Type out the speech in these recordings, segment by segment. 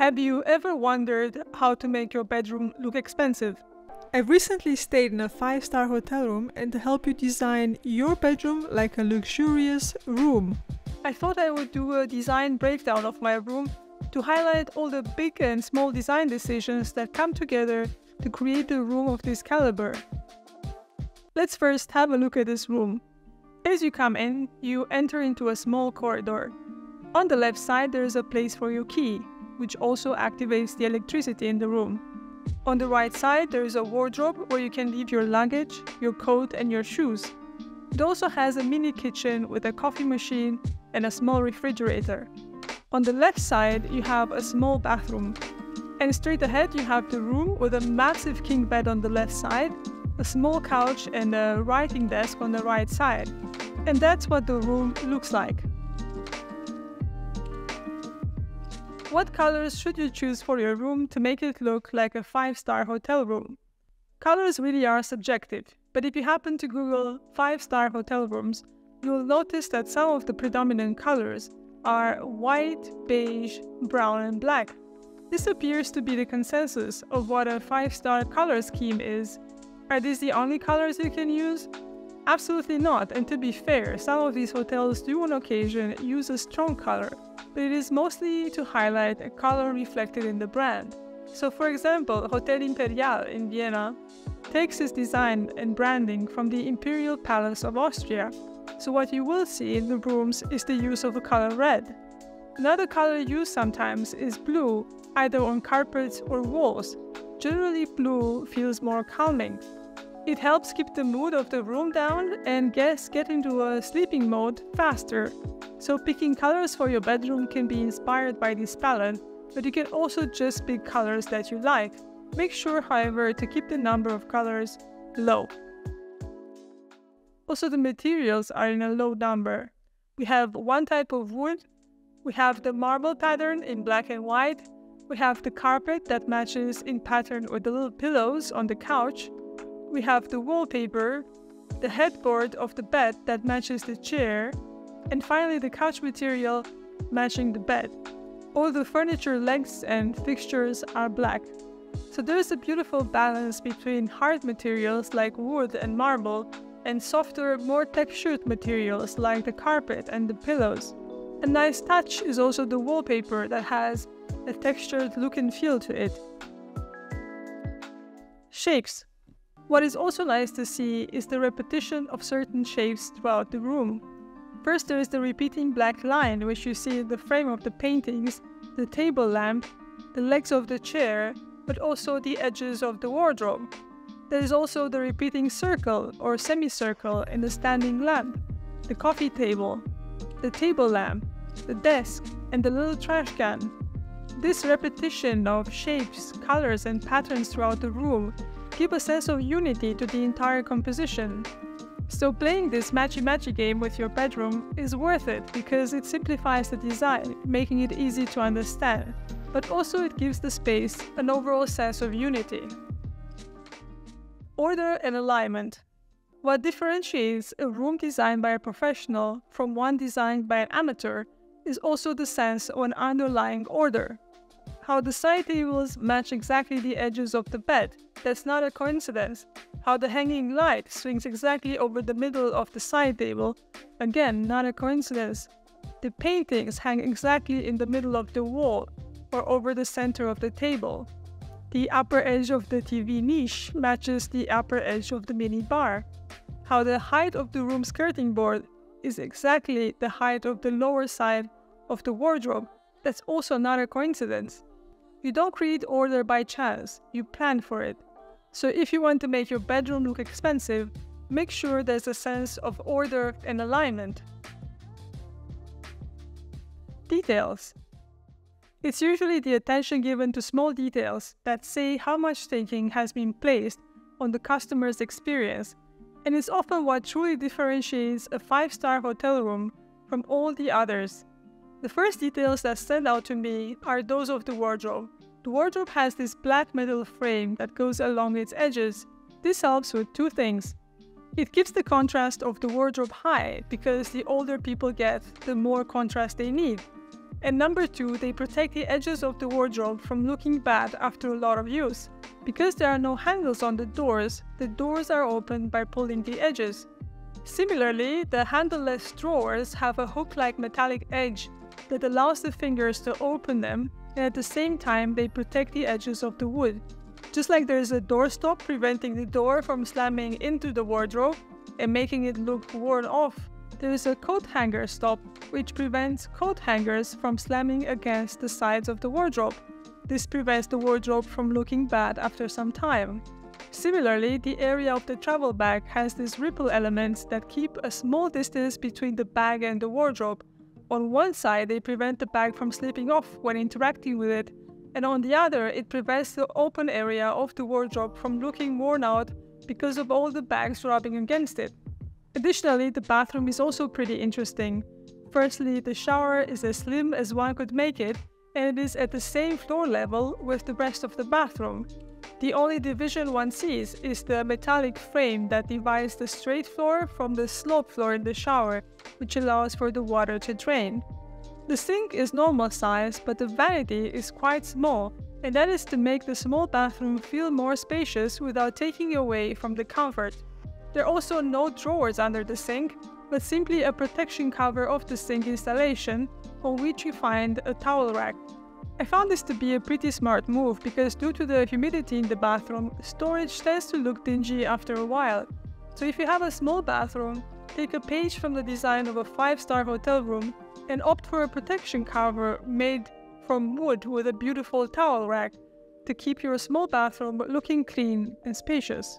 Have you ever wondered how to make your bedroom look expensive? I've recently stayed in a 5-star hotel room and helped you design your bedroom like a luxurious room. I thought I would do a design breakdown of my room to highlight all the big and small design decisions that come together to create a room of this caliber. Let's first have a look at this room. As you come in, you enter into a small corridor. On the left side, there is a place for your key, which also activates the electricity in the room. On the right side, there is a wardrobe where you can leave your luggage, your coat and your shoes. It also has a mini kitchen with a coffee machine and a small refrigerator. On the left side, you have a small bathroom. And straight ahead, you have the room with a massive king bed on the left side, a small couch and a writing desk on the right side. And that's what the room looks like. What colors should you choose for your room to make it look like a 5-star hotel room? Colors really are subjective, but if you happen to Google 5-star hotel rooms, you'll notice that some of the predominant colors are white, beige, brown and black. This appears to be the consensus of what a 5-star color scheme is. Are these the only colors you can use? Absolutely not, and to be fair, some of these hotels do on occasion use a strong color, but it is mostly to highlight a color reflected in the brand. So for example, Hotel Imperial in Vienna takes its design and branding from the Imperial Palace of Austria, so what you will see in the rooms is the use of the color red. Another color used sometimes is blue, either on carpets or walls. Generally, blue feels more calming. It helps keep the mood of the room down and guests get into a sleeping mode faster. So picking colors for your bedroom can be inspired by this palette, but you can also just pick colors that you like. Make sure, however, to keep the number of colors low. Also, the materials are in a low number. We have one type of wood, we have the marble pattern in black and white, we have the carpet that matches in pattern with the little pillows on the couch, we have the wallpaper, the headboard of the bed that matches the chair, and finally the couch material matching the bed. All the furniture lengths and fixtures are black. So there is a beautiful balance between hard materials like wood and marble and softer, more textured materials like the carpet and the pillows. A nice touch is also the wallpaper that has a textured look and feel to it. Shapes. What is also nice to see is the repetition of certain shapes throughout the room. First, there is the repeating black line, which you see in the frame of the paintings, the table lamp, the legs of the chair, but also the edges of the wardrobe. There is also the repeating circle or semicircle in the standing lamp, the coffee table, the table lamp, the desk, and the little trash can. This repetition of shapes, colors, and patterns throughout the room give a sense of unity to the entire composition. So playing this matchy-matchy game with your bedroom is worth it because it simplifies the design, making it easy to understand, but also it gives the space an overall sense of unity. Order and alignment. What differentiates a room designed by a professional from one designed by an amateur is also the sense of an underlying order. How the side tables match exactly the edges of the bed, that's not a coincidence. How the hanging light swings exactly over the middle of the side table, again, not a coincidence. The paintings hang exactly in the middle of the wall or over the center of the table. The upper edge of the TV niche matches the upper edge of the mini bar. How the height of the room skirting board is exactly the height of the lower side of the wardrobe, that's also not a coincidence. You don't create order by chance, you plan for it. So if you want to make your bedroom look expensive, make sure there's a sense of order and alignment. Details. It's usually the attention given to small details that say how much thinking has been placed on the customer's experience, and it's often what truly differentiates a 5-star hotel room from all the others. The first details that stand out to me are those of the wardrobe. The wardrobe has this black metal frame that goes along its edges. This helps with two things. It gives the contrast of the wardrobe high because the older people get, the more contrast they need. And number two, they protect the edges of the wardrobe from looking bad after a lot of use. Because there are no handles on the doors are opened by pulling the edges. Similarly, the handleless drawers have a hook-like metallic edge that allows the fingers to open them, and at the same time they protect the edges of the wood. Just like there is a doorstop preventing the door from slamming into the wardrobe and making it look worn off, there is a coat hanger stop, which prevents coat hangers from slamming against the sides of the wardrobe. This prevents the wardrobe from looking bad after some time. Similarly, the area of the travel bag has these ripple elements that keep a small distance between the bag and the wardrobe. On one side, they prevent the bag from slipping off when interacting with it, and on the other, it prevents the open area of the wardrobe from looking worn out because of all the bags rubbing against it. Additionally, the bathroom is also pretty interesting. Firstly, the shower is as slim as one could make it, and it is at the same floor level with the rest of the bathroom. The only division one sees is the metallic frame that divides the straight floor from the slope floor in the shower, which allows for the water to drain. The sink is normal size, but the vanity is quite small, and that is to make the small bathroom feel more spacious without taking away from the comfort. There are also no drawers under the sink, but simply a protection cover of the sink installation, on which you find a towel rack. I found this to be a pretty smart move because due to the humidity in the bathroom, storage tends to look dingy after a while. So if you have a small bathroom, take a page from the design of a 5-star hotel room and opt for a protection cover made from wood with a beautiful towel rack to keep your small bathroom looking clean and spacious.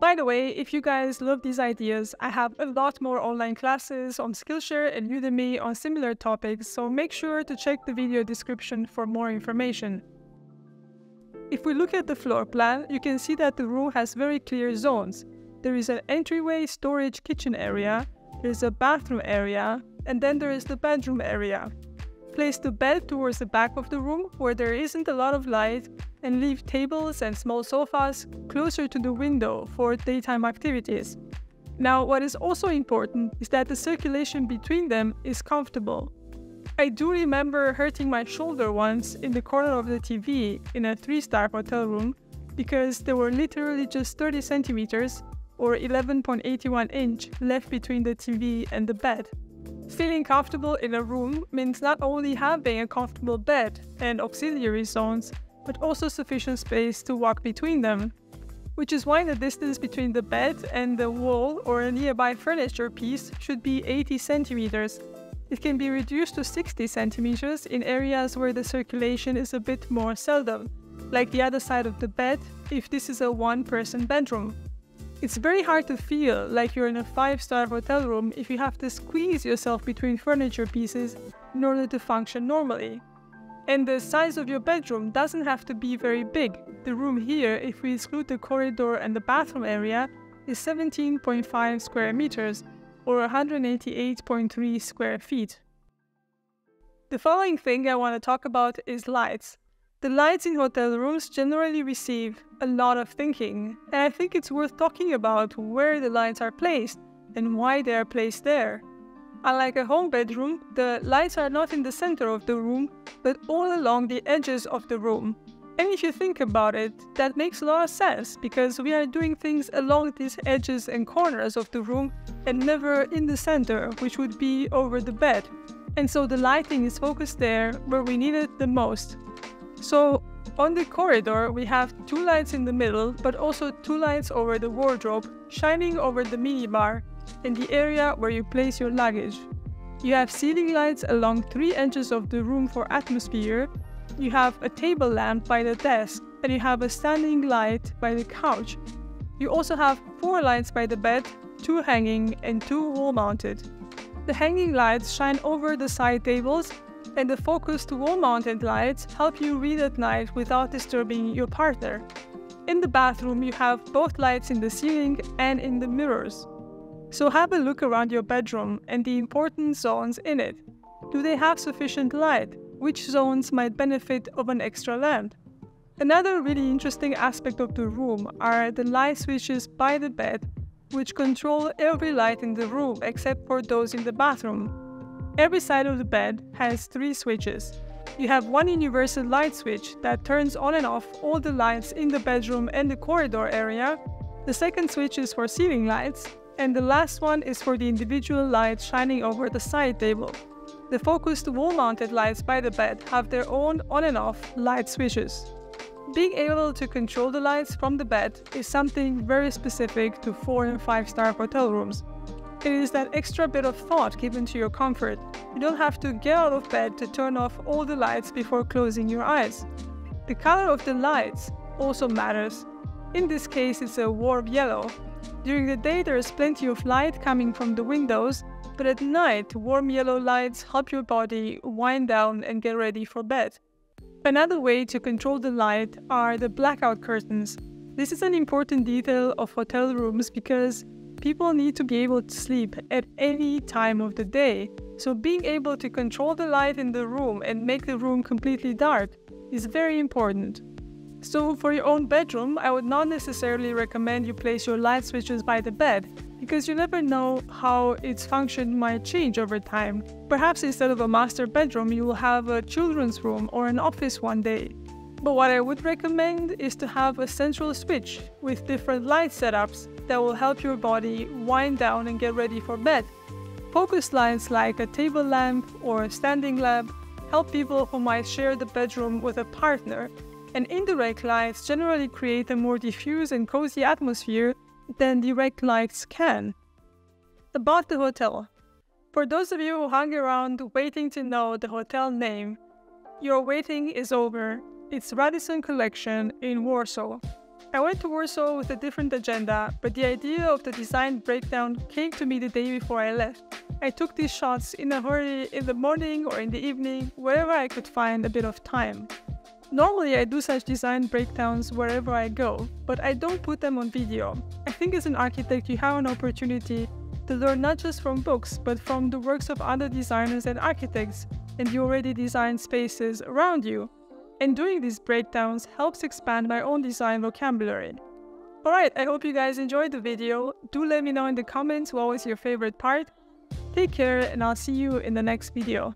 By the way, if you guys love these ideas, I have a lot more online classes on Skillshare and Udemy on similar topics, so make sure to check the video description for more information. If we look at the floor plan, you can see that the room has very clear zones. There is an entryway storage kitchen area, there is a bathroom area, and then there is the bedroom area. Place the bed towards the back of the room where there isn't a lot of light, and leave tables and small sofas closer to the window for daytime activities. Now, what is also important is that the circulation between them is comfortable. I do remember hurting my shoulder once in the corner of the TV in a 3-star hotel room because there were literally just 30 centimeters or 11.81 inch left between the TV and the bed. Feeling comfortable in a room means not only having a comfortable bed and auxiliary zones, but also sufficient space to walk between them, which is why the distance between the bed and the wall or a nearby furniture piece should be 80 centimeters. It can be reduced to 60 centimeters in areas where the circulation is a bit more seldom, like the other side of the bed if this is a one-person bedroom. It's very hard to feel like you're in a 5-star hotel room if you have to squeeze yourself between furniture pieces in order to function normally. And the size of your bedroom doesn't have to be very big. The room here, if we exclude the corridor and the bathroom area, is 17.5 square meters or 188.3 square feet. The following thing I want to talk about is lights. The lights in hotel rooms generally receive a lot of thinking, and I think it's worth talking about where the lights are placed and why they are placed there. Unlike a home bedroom, the lights are not in the center of the room, but all along the edges of the room. And if you think about it, that makes a lot of sense, because we are doing things along these edges and corners of the room and never in the center, which would be over the bed. And so the lighting is focused there where we need it the most. So on the corridor, we have 2 lights in the middle, but also 2 lights over the wardrobe, shining over the minibar, in the area where you place your luggage. You have ceiling lights along 3 edges of the room for atmosphere, you have a table lamp by the desk, and you have a standing light by the couch. You also have 4 lights by the bed, 2 hanging and 2 wall-mounted. The hanging lights shine over the side tables, and the focused wall-mounted lights help you read at night without disturbing your partner. In the bathroom, you have both lights in the ceiling and in the mirrors. So have a look around your bedroom and the important zones in it. Do they have sufficient light? Which zones might benefit of an extra lamp? Another really interesting aspect of the room are the light switches by the bed, which control every light in the room except for those in the bathroom. Every side of the bed has 3 switches. You have one universal light switch that turns on and off all the lights in the bedroom and the corridor area. The second switch is for ceiling lights, and the last one is for the individual lights shining over the side table. The focused wall-mounted lights by the bed have their own on and off light switches. Being able to control the lights from the bed is something very specific to 4- and 5-star hotel rooms. It is that extra bit of thought given to your comfort. You don't have to get out of bed to turn off all the lights before closing your eyes. The color of the lights also matters. In this case, it's a warm yellow. During the day, there is plenty of light coming from the windows, but at night, warm yellow lights help your body wind down and get ready for bed. Another way to control the light are the blackout curtains. This is an important detail of hotel rooms because people need to be able to sleep at any time of the day, so being able to control the light in the room and make the room completely dark is very important. So for your own bedroom, I would not necessarily recommend you place your light switches by the bed, because you never know how its function might change over time. Perhaps instead of a master bedroom, you will have a children's room or an office one day. But what I would recommend is to have a central switch with different light setups that will help your body wind down and get ready for bed. Focus lights like a table lamp or a standing lamp help people who might share the bedroom with a partner, and indirect lights generally create a more diffuse and cozy atmosphere than direct lights can. About the hotel. For those of you who hung around waiting to know the hotel name, your waiting is over. It's Radisson Collection in Warsaw. I went to Warsaw with a different agenda, but the idea of the design breakdown came to me the day before I left. I took these shots in a hurry in the morning or in the evening, wherever I could find a bit of time. Normally I do such design breakdowns wherever I go, but I don't put them on video. I think as an architect you have an opportunity to learn not just from books, but from the works of other designers and architects and the already designed spaces around you. And doing these breakdowns helps expand my own design vocabulary. Alright, I hope you guys enjoyed the video. Do let me know in the comments what was your favorite part. Take care, and I'll see you in the next video.